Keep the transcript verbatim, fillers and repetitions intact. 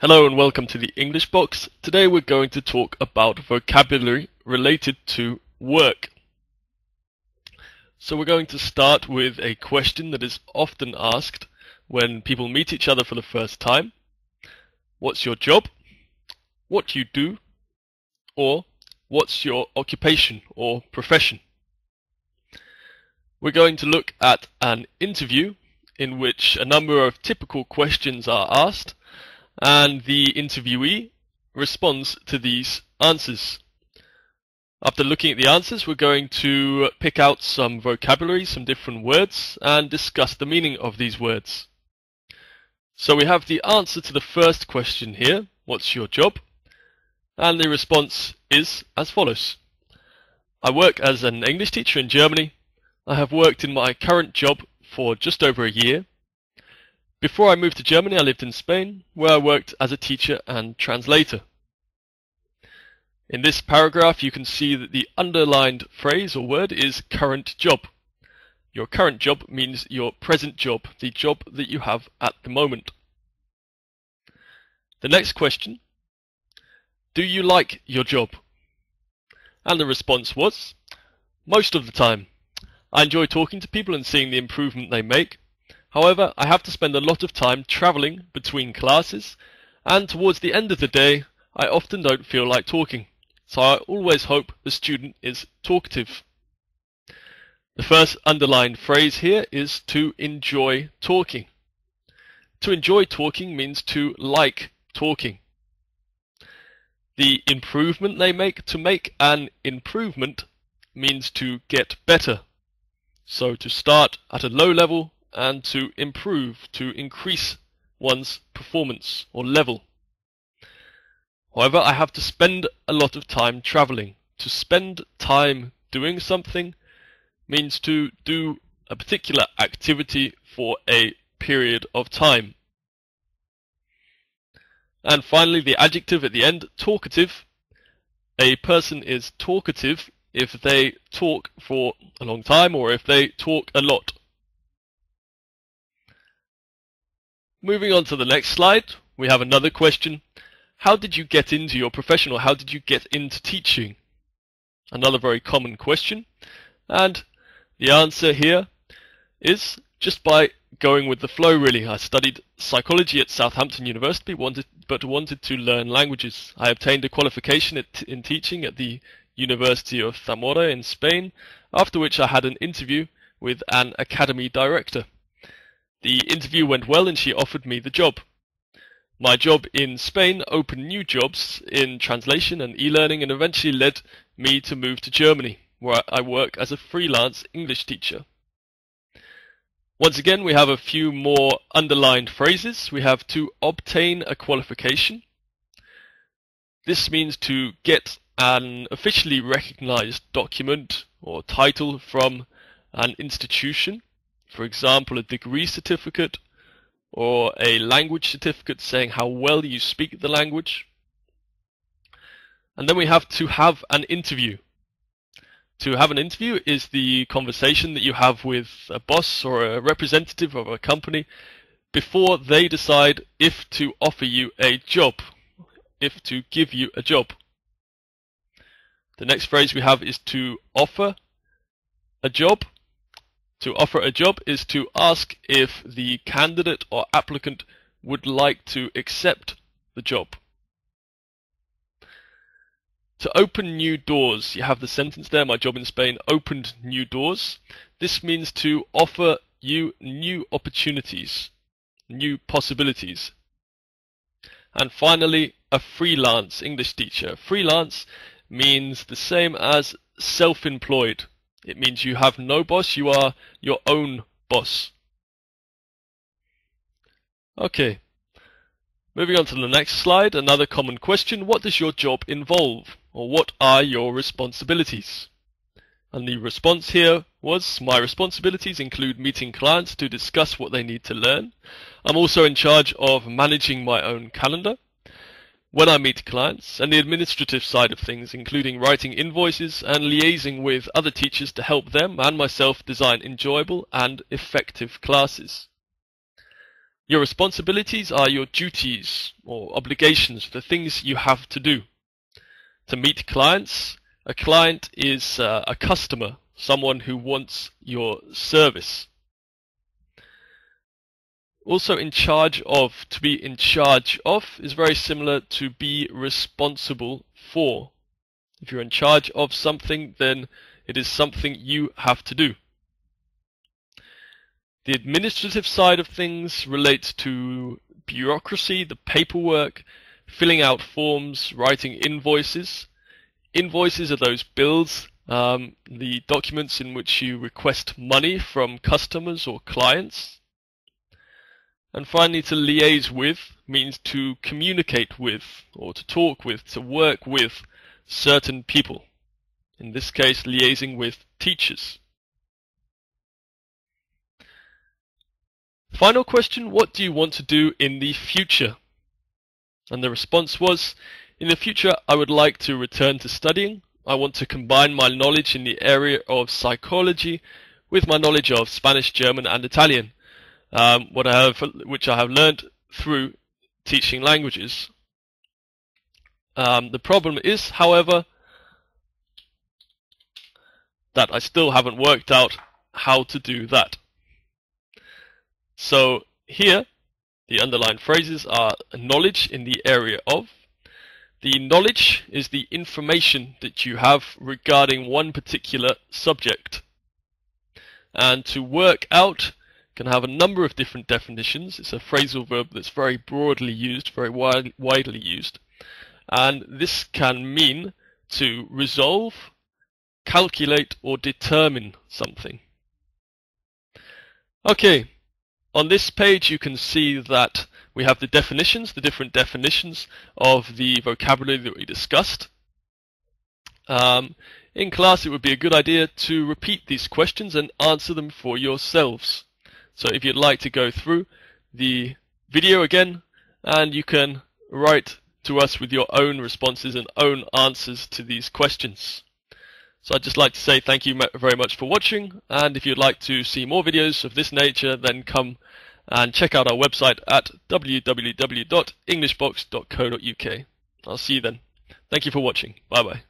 Hello and welcome to the English Box. Today we're going to talk about vocabulary related to work. So we're going to start with a question that is often asked when people meet each other for the first time. What's your job? What do you do? Or what's your occupation or profession? We're going to look at an interview in which a number of typical questions are asked, and the interviewee responds to these answers. After looking at the answers, we're going to pick out some vocabulary, some different words, and discuss the meaning of these words. So we have the answer to the first question here, what's your job? And the response is as follows. I work as an English teacher in Germany. I have worked in my current job for just over a year. Before I moved to Germany, I lived in Spain, where I worked as a teacher and translator. In this paragraph, you can see that the underlined phrase or word is current job. Your current job means your present job, the job that you have at the moment. The next question, do you like your job? And the response was, most of the time. I enjoy talking to people and seeing the improvement they make. However, I have to spend a lot of time travelling between classes, and towards the end of the day I often don't feel like talking, so I always hope the student is talkative. The first underlined phrase here is to enjoy talking. To enjoy talking means to like talking. The improvement they make, to make an improvement, means to get better. So to start at a low level and to improve, to increase one's performance or level. However, I have to spend a lot of time travelling. To spend time doing something means to do a particular activity for a period of time. And finally, the adjective at the end, talkative. A person is talkative if they talk for a long time or if they talk a lot. Moving on to the next slide, we have another question. How did you get into your profession, or how did you get into teaching? Another very common question. And the answer here is just by going with the flow, really. I studied psychology at Southampton University, wanted, but wanted to learn languages. I obtained a qualification at, in teaching at the University of Zamora in Spain, after which I had an interview with an academy director. The interview went well and she offered me the job. My job in Spain opened new jobs in translation and e-learning and eventually led me to move to Germany, where I work as a freelance English teacher. Once again, we have a few more underlined phrases. We have to obtain a qualification. This means to get an officially recognized document or title from an institution. For example, a degree certificate or a language certificate saying how well you speak the language. And then we have to have an interview. To have an interview is the conversation that you have with a boss or a representative of a company before they decide if to offer you a job, if to give you a job. The next phrase we have is to offer a job. To offer a job is to ask if the candidate or applicant would like to accept the job. To open new doors, you have the sentence there, my job in Spain opened new doors. This means to offer you new opportunities, new possibilities. And finally, a freelance English teacher. Freelance means the same as self-employed. It means you have no boss, you are your own boss. Okay, moving on to the next slide, another common question. What does your job involve? Or what are your responsibilities? And the response here was, my responsibilities include meeting clients to discuss what they need to learn. I'm also in charge of managing my own calendar when I meet clients, and the administrative side of things, including writing invoices and liaising with other teachers to help them and myself design enjoyable and effective classes. Your responsibilities are your duties or obligations, the things you have to do. To meet clients, a client is uh, a customer, someone who wants your service. Also, in charge of, to be in charge of, is very similar to be responsible for. If you're in charge of something, then it is something you have to do. The administrative side of things relates to bureaucracy, the paperwork, filling out forms, writing invoices. Invoices are those bills, um, the documents in which you request money from customers or clients. And finally, to liaise with means to communicate with or to talk with, to work with certain people. In this case, liaising with teachers. Final question, what do you want to do in the future? And the response was, in the future I would like to return to studying. I want to combine my knowledge in the area of psychology with my knowledge of Spanish, German and Italian, um, what I have, which I have learned through teaching languages. Um, the problem is, however, that I still haven't worked out how to do that. So here, the underlined phrases are knowledge in the area of. The knowledge is the information that you have regarding one particular subject. And to work out can have a number of different definitions. It's a phrasal verb that's very broadly used, very wide, widely used. And this can mean to resolve, calculate, or determine something. Okay. On this page you can see that we have the definitions, the different definitions of the vocabulary that we discussed. Um, in class it would be a good idea to repeat these questions and answer them for yourselves. So if you'd like to go through the video again, and you can write to us with your own responses and own answers to these questions. So I'd just like to say thank you very much for watching, and if you'd like to see more videos of this nature, then come and check out our website at w w w dot english box dot co dot u k. I'll see you then. Thank you for watching. Bye bye.